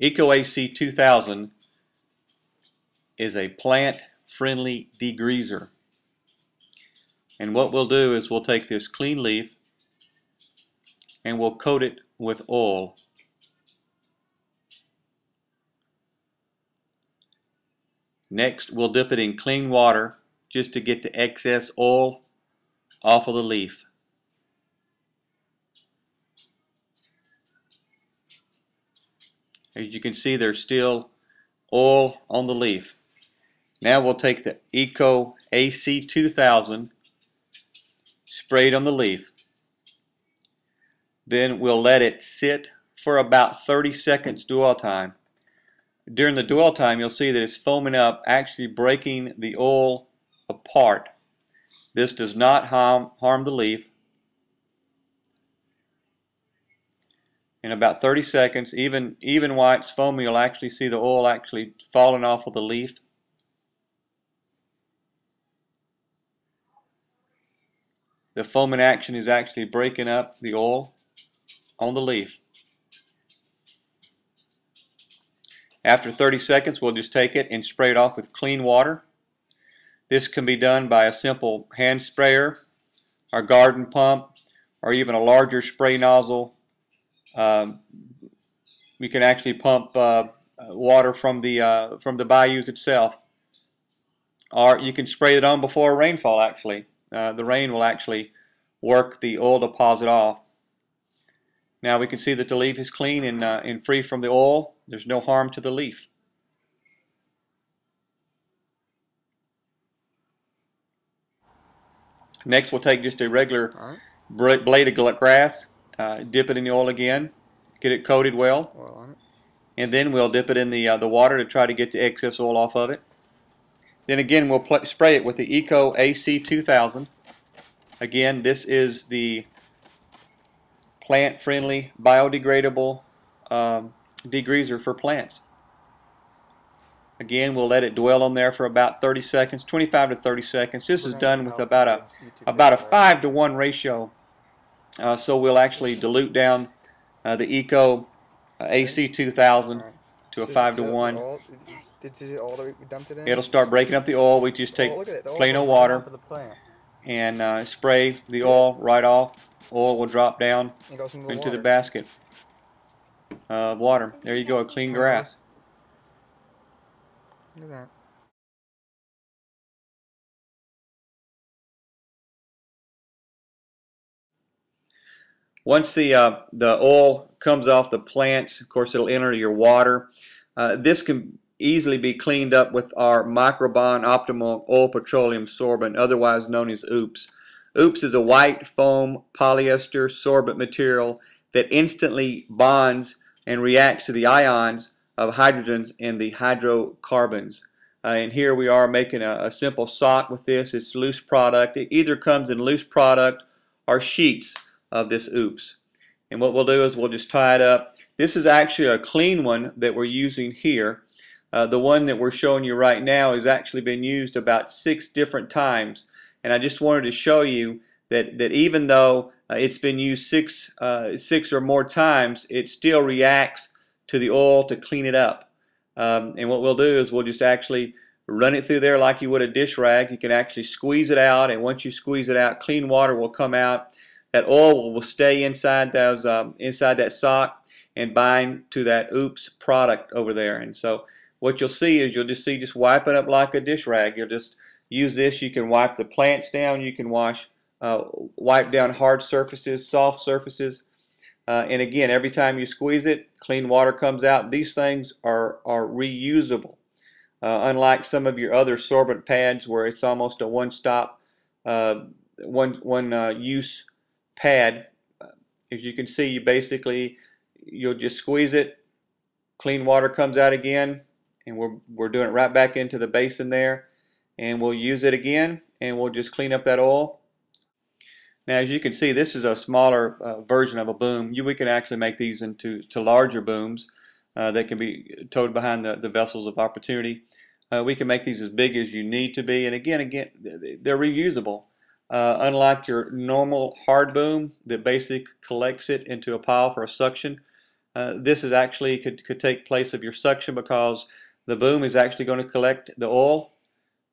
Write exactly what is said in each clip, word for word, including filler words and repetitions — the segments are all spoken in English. EcoAC two thousand is a plant-friendly degreaser. And what we'll do is we'll take this clean leaf and we'll coat it with oil. Next, we'll dip it in clean water just to get the excess oil off of the leaf. As you can see, there's still oil on the leaf. Now we'll take the EcoAC two thousand, spray it on the leaf. Then we'll let it sit for about thirty seconds dwell time. During the dwell time, you'll see that it's foaming up, actually breaking the oil apart. This does not harm, harm the leaf. In about thirty seconds, even, even while it's foamy, you'll actually see the oil actually falling off of the leaf. The foaming action is actually breaking up the oil on the leaf. After thirty seconds, we'll just take it and spray it off with clean water. This can be done by a simple hand sprayer, or garden pump, or even a larger spray nozzle. Um, we can actually pump uh, water from the uh, from the bayous itself, or you can spray it on before rainfall. Actually, uh, the rain will actually work the oil deposit off. Now we can see that the leaf is clean and uh, and free from the oil. There's no harm to the leaf. Next, we'll take just a regular blade of grass. Uh, dip it in the oil again, get it coated well, oil on it. And then we'll dip it in the, uh, the water to try to get the excess oil off of it. Then again, we'll spray it with the EcoAC two thousand. Again, this is the plant-friendly, biodegradable um, degreaser for plants. Again, we'll let it dwell on there for about thirty seconds, twenty-five to thirty seconds. This is done with about a, about a five to one ratio. Uh, so we'll actually dilute down uh, the EcoAC two thousand to a five to one. It'll start breaking up the oil. We just take plain old water and uh, spray the oil right off. Oil will drop down into the basket of water. There you go, a clean grass. Look at that. Once the, uh, the oil comes off the plants, of course it'll enter your water. Uh, this can easily be cleaned up with our Microbond Optimal Oil Petroleum Sorbent, otherwise known as OOPS. OOPS is a white foam polyester sorbent material that instantly bonds and reacts to the ions of hydrogens and the hydrocarbons. Uh, and here we are making a, a simple sock with this. It's loose product. It either comes in loose product or sheets of this OOPS. And what we'll do is we'll just tie it up. This is actually a clean one that we're using here. Uh, the one that we're showing you right now has actually been used about six different times, and I just wanted to show you that that even though uh, it's been used six uh, six or more times, it still reacts to the oil to clean it up. Um, and what we'll do is we'll just actually run it through there like you would a dish rag. You can actually squeeze it out, and once you squeeze it out, clean water will come out. That oil will stay inside those um, inside that sock and bind to that OOPS product over there. And so what you'll see is you'll just see just wiping up like a dish rag. You'll just use this. You can wipe the plants down. You can wash, uh, wipe down hard surfaces, soft surfaces. Uh, and again, every time you squeeze it, clean water comes out. These things are are reusable, uh, unlike some of your other sorbent pads where it's almost a one-stop, uh, one one uh, use. Pad. As you can see, you basically you'll just squeeze it, clean water comes out again, and we're, we're doing it right back into the basin there, and we'll use it again and we'll just clean up that oil. Now as you can see, this is a smaller uh, version of a boom. You, we can actually make these into to larger booms uh, that can be towed behind the, the vessels of opportunity. Uh, we can make these as big as you need to be, and again again they're reusable. Uh, unlike your normal hard boom that basically collects it into a pile for a suction, uh, this is actually could, could take place of your suction, because the boom is actually going to collect the oil.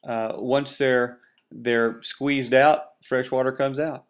Uh, once they're, they're squeezed out, fresh water comes out.